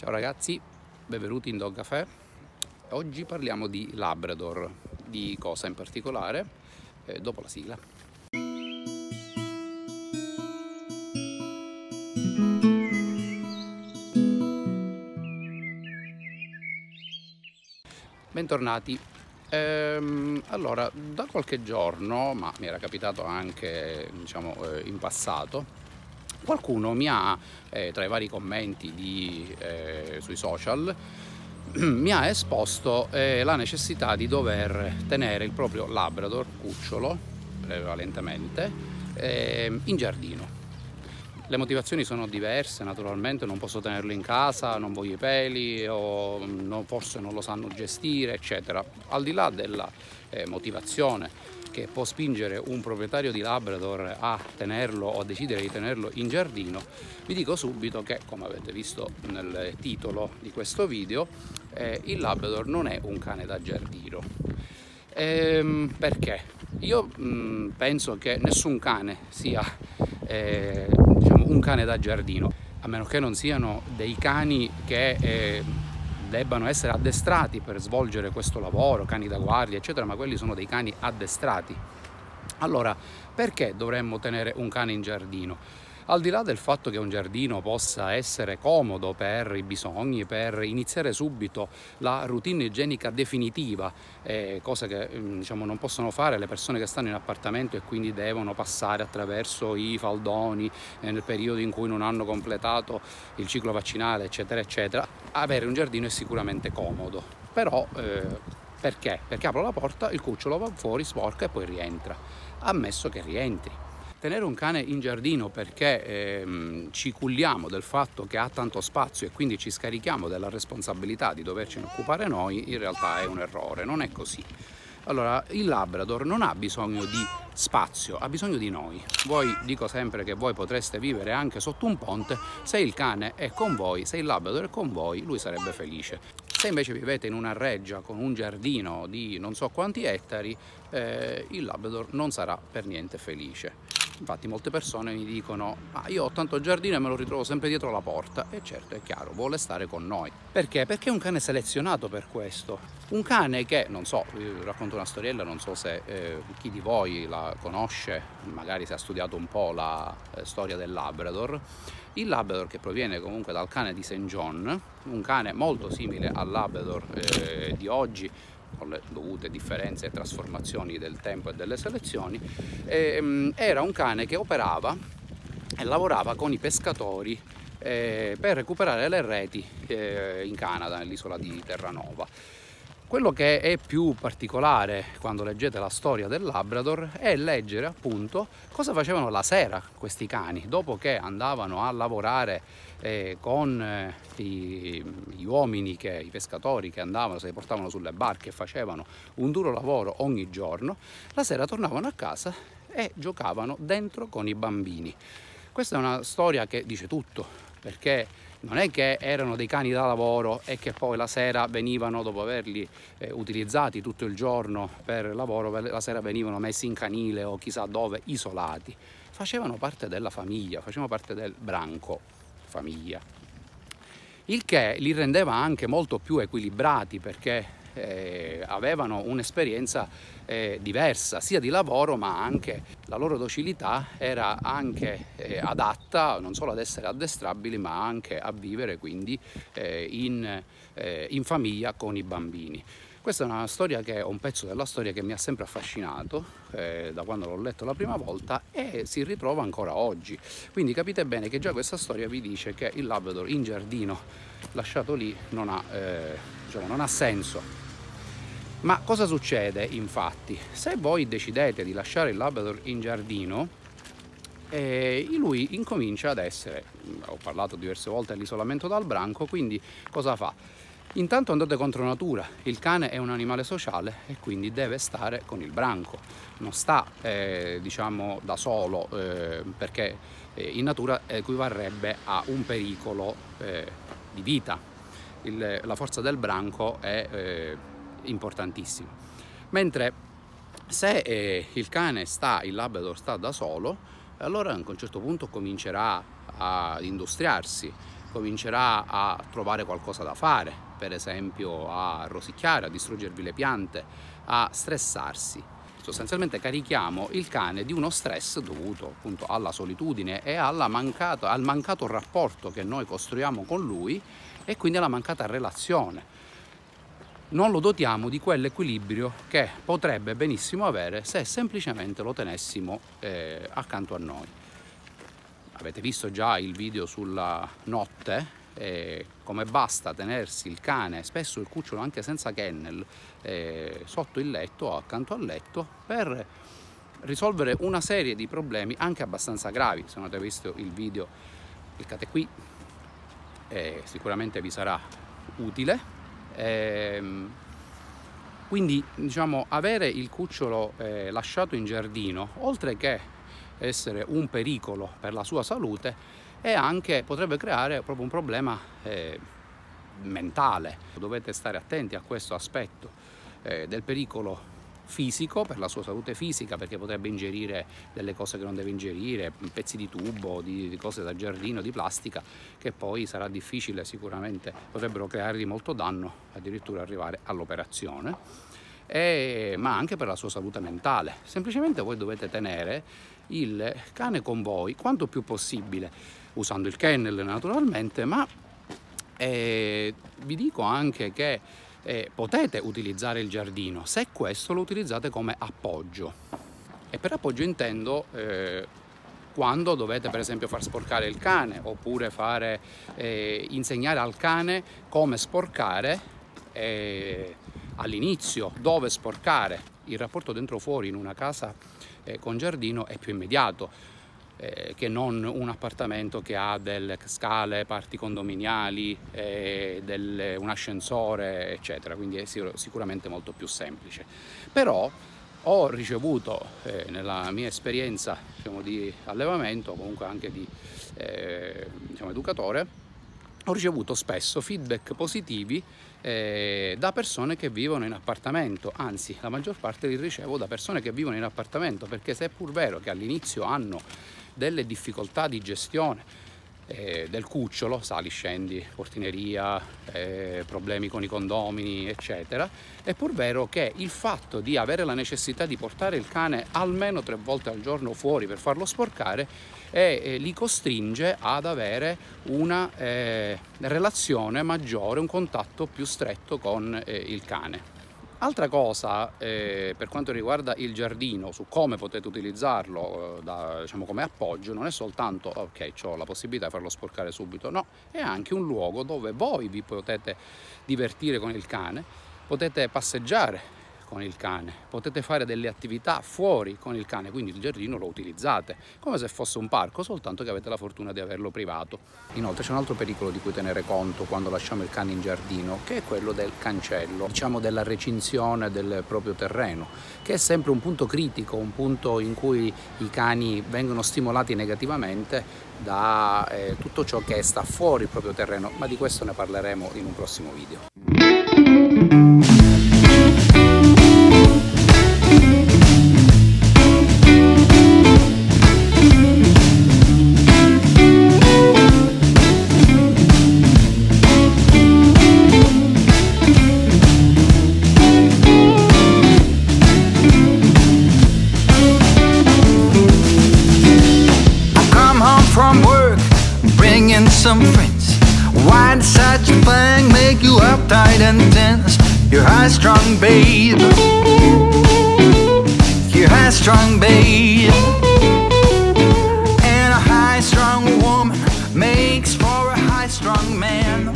Ciao ragazzi, benvenuti in Dog Café. Oggi parliamo di Labrador. Di cosa in particolare? Dopo la sigla. Bentornati. Allora, da qualche giorno, ma mi era capitato anche in passato, qualcuno mi ha, tra i vari commenti sui social, mi ha esposto la necessità di dover tenere il proprio Labrador cucciolo, prevalentemente, in giardino. Le motivazioni sono diverse, naturalmente. Non posso tenerlo in casa, non voglio i peli, o forse non lo sanno gestire, eccetera. Al di là della motivazione che può spingere un proprietario di Labrador a tenerlo o a decidere di tenerlo in giardino, vi dico subito che, come avete visto nel titolo di questo video, il Labrador non è un cane da giardino. Perché? Io penso che nessun cane sia un cane da giardino, a meno che non siano dei cani che debbano essere addestrati per svolgere questo lavoro, cani da guardia eccetera, ma quelli sono dei cani addestrati. Allora, perché dovremmo tenere un cane in giardino? Al di là del fatto che un giardino possa essere comodo per i bisogni, per iniziare subito la routine igienica definitiva, cosa che non possono fare le persone che stanno in appartamento e quindi devono passare attraverso i faldoni nel periodo in cui non hanno completato il ciclo vaccinale eccetera eccetera, avere un giardino è sicuramente comodo, però perché? Perché apro la porta, il cucciolo va fuori, sporca e poi rientra, ammesso che rientri. Tenere un cane in giardino perché ci culliamo del fatto che ha tanto spazio e quindi ci scarichiamo della responsabilità di dovercene occupare noi, in realtà è un errore, non è così. Allora, il Labrador non ha bisogno di spazio, ha bisogno di noi. Voi, dico sempre che voi potreste vivere anche sotto un ponte, se il cane è con voi, se il Labrador è con voi, lui sarebbe felice. Se invece vivete in una reggia con un giardino di non so quanti ettari, il Labrador non sarà per niente felice. Infatti molte persone mi dicono: ma io ho tanto giardino e me lo ritrovo sempre dietro la porta. E certo, è chiaro, vuole stare con noi. Perché? Perché è un cane selezionato per questo. Un cane che, non so, racconto una storiella, non so se chi di voi la conosce, magari se ha studiato un po' la storia del Labrador. Il Labrador, che proviene comunque dal cane di St. John, un cane molto simile al Labrador di oggi, con le dovute differenze e trasformazioni del tempo e delle selezioni, era un cane che operava e lavorava con i pescatori per recuperare le reti in Canada, nell'isola di Terranova. Quello che è più particolare quando leggete la storia del Labrador è leggere appunto cosa facevano la sera questi cani, dopo che andavano a lavorare con gli uomini, i pescatori che andavano, se li portavano sulle barche e facevano un duro lavoro ogni giorno. La sera tornavano a casa e giocavano dentro con i bambini. Questa è una storia che dice tutto, perché non è che erano dei cani da lavoro e che poi la sera venivano, dopo averli utilizzati tutto il giorno per lavoro, la sera venivano messi in canile o chissà dove, isolati. Facevano parte della famiglia, facevano parte del branco famiglia. Il che li rendeva anche molto più equilibrati, perché avevano un'esperienza diversa sia di lavoro, ma anche la loro docilità era anche adatta non solo ad essere addestrabili, ma anche a vivere quindi in famiglia con i bambini. Questa è una storia che è un pezzo della storia che mi ha sempre affascinato da quando l'ho letto la prima volta, e si ritrova ancora oggi. Quindi capite bene che già questa storia vi dice che il Labrador in giardino lasciato lì non ha senso. Ma cosa succede infatti? Se voi decidete di lasciare il Labrador in giardino, lui incomincia ad essere, ho parlato diverse volte, all'isolamento dal branco. Quindi cosa fa? Intanto andate contro natura, il cane è un animale sociale e quindi deve stare con il branco, non sta da solo, perché in natura equivarrebbe a un pericolo di vita. La forza del branco è importantissima. Mentre se il Labrador sta da solo, allora a un certo punto comincerà ad industriarsi, comincerà a trovare qualcosa da fare, per esempio a rosicchiare, a distruggervi le piante, a stressarsi. Sostanzialmente carichiamo il cane di uno stress dovuto appunto alla solitudine e al mancato rapporto che noi costruiamo con lui e quindi alla mancata relazione. Non lo dotiamo di quell'equilibrio che potrebbe benissimo avere se semplicemente lo tenessimo accanto a noi. Avete visto già il video sulla notte, come basta tenersi il cane, spesso il cucciolo anche senza kennel, sotto il letto o accanto al letto per risolvere una serie di problemi anche abbastanza gravi. Se non avete visto il video, cliccate qui, sicuramente vi sarà utile. Quindi, diciamo, avere il cucciolo lasciato in giardino, oltre che essere un pericolo per la sua salute, è anche, potrebbe creare proprio un problema mentale. Dovete stare attenti a questo aspetto del pericolo fisico, per la sua salute fisica, perché potrebbe ingerire delle cose che non deve ingerire, pezzi di tubo, di cose da giardino, di plastica, che poi sarà difficile sicuramente, potrebbero creargli molto danno, addirittura arrivare all'operazione, ma anche per la sua salute mentale. Semplicemente voi dovete tenere il cane con voi quanto più possibile, usando il kennel naturalmente, ma vi dico anche che potete utilizzare il giardino se questo lo utilizzate come appoggio. E per appoggio intendo quando dovete per esempio far sporcare il cane, oppure insegnare al cane come sporcare all'inizio, dove sporcare. Il rapporto dentro fuori in una casa con giardino è più immediato che non un appartamento che ha delle scale, parti condominiali, un ascensore eccetera, quindi è sicuramente molto più semplice. Però ho ricevuto nella mia esperienza, diciamo, di allevamento, comunque anche di educatore, ho ricevuto spesso feedback positivi da persone che vivono in appartamento, anzi la maggior parte li ricevo da persone che vivono in appartamento, perché se è pur vero che all'inizio hanno delle difficoltà di gestione del cucciolo, sali, scendi, portineria, problemi con i condomini eccetera, è pur vero che il fatto di avere la necessità di portare il cane almeno 3 volte al giorno fuori per farlo sporcare li costringe ad avere una relazione maggiore, un contatto più stretto con il cane. Altra cosa per quanto riguarda il giardino, su come potete utilizzarlo diciamo, come appoggio, non è soltanto ok, ho la possibilità di farlo sporcare subito, no, è anche un luogo dove voi vi potete divertire con il cane, potete passeggiare con il cane, potete fare delle attività fuori con il cane, quindi il giardino lo utilizzate come se fosse un parco, soltanto che avete la fortuna di averlo privato. Inoltre c'è un altro pericolo di cui tenere conto quando lasciamo il cane in giardino, che è quello del cancello, diciamo della recinzione del proprio terreno, che è sempre un punto critico, un punto in cui i cani vengono stimolati negativamente da tutto ciò che sta fuori il proprio terreno, ma di questo ne parleremo in un prossimo video. Some friends, why did such a thing make you uptight and tense? You're high-strung, babe. You're high-strung, babe. And a high-strung woman makes for a high-strung man.